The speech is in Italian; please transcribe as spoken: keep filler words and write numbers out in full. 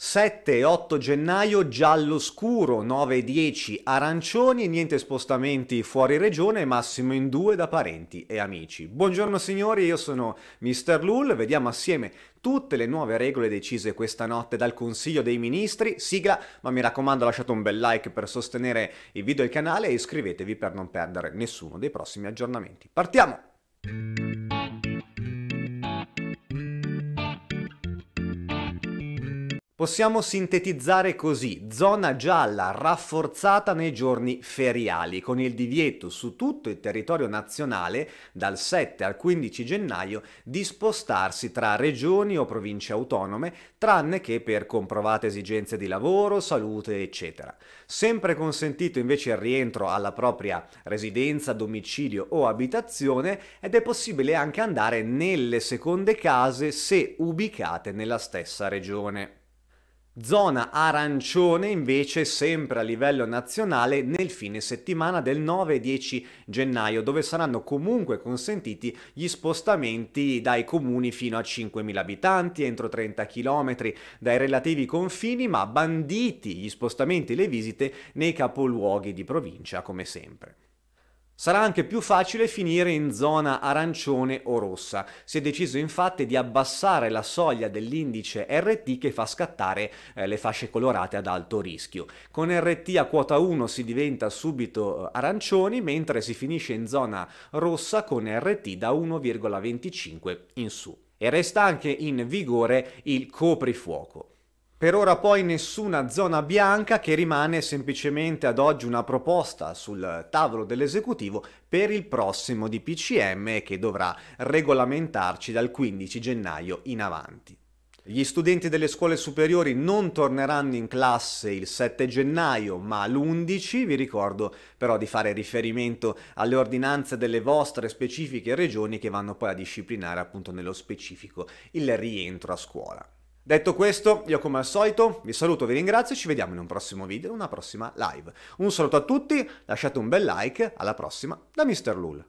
sette e otto gennaio giallo scuro, nove e dieci arancioni, niente spostamenti fuori regione, massimo in due da parenti e amici. Buongiorno signori, io sono mister Lul, vediamo assieme tutte le nuove regole decise questa notte dal Consiglio dei Ministri. Sigla, ma mi raccomando lasciate un bel like per sostenere il video e il canale e iscrivetevi per non perdere nessuno dei prossimi aggiornamenti. Partiamo! Possiamo sintetizzare così: zona gialla rafforzata nei giorni feriali, con il divieto su tutto il territorio nazionale dal sette al quindici gennaio di spostarsi tra regioni o province autonome, tranne che per comprovate esigenze di lavoro, salute, eccetera. Sempre consentito invece il rientro alla propria residenza, domicilio o abitazione, ed è possibile anche andare nelle seconde case se ubicate nella stessa regione. Zona arancione invece sempre a livello nazionale nel fine settimana del nove e dieci gennaio, dove saranno comunque consentiti gli spostamenti dai comuni fino a cinquemila abitanti entro trenta chilometri dai relativi confini, ma banditi gli spostamenti e le visite nei capoluoghi di provincia come sempre. Sarà anche più facile finire in zona arancione o rossa. Si è deciso infatti di abbassare la soglia dell'indice R T che fa scattare eh, le fasce colorate ad alto rischio. Con R T a quota uno si diventa subito arancioni, mentre si finisce in zona rossa con R T da uno virgola venticinque in su. E resta anche in vigore il coprifuoco. Per ora poi nessuna zona bianca, che rimane semplicemente ad oggi una proposta sul tavolo dell'esecutivo per il prossimo D P C M che dovrà regolamentarci dal quindici gennaio in avanti. Gli studenti delle scuole superiori non torneranno in classe il sette gennaio ma l'undici, vi ricordo però di fare riferimento alle ordinanze delle vostre specifiche regioni che vanno poi a disciplinare appunto nello specifico il rientro a scuola. Detto questo, io come al solito vi saluto, vi ringrazio e ci vediamo in un prossimo video, in una prossima live. Un saluto a tutti, lasciate un bel like, alla prossima da mister Lul.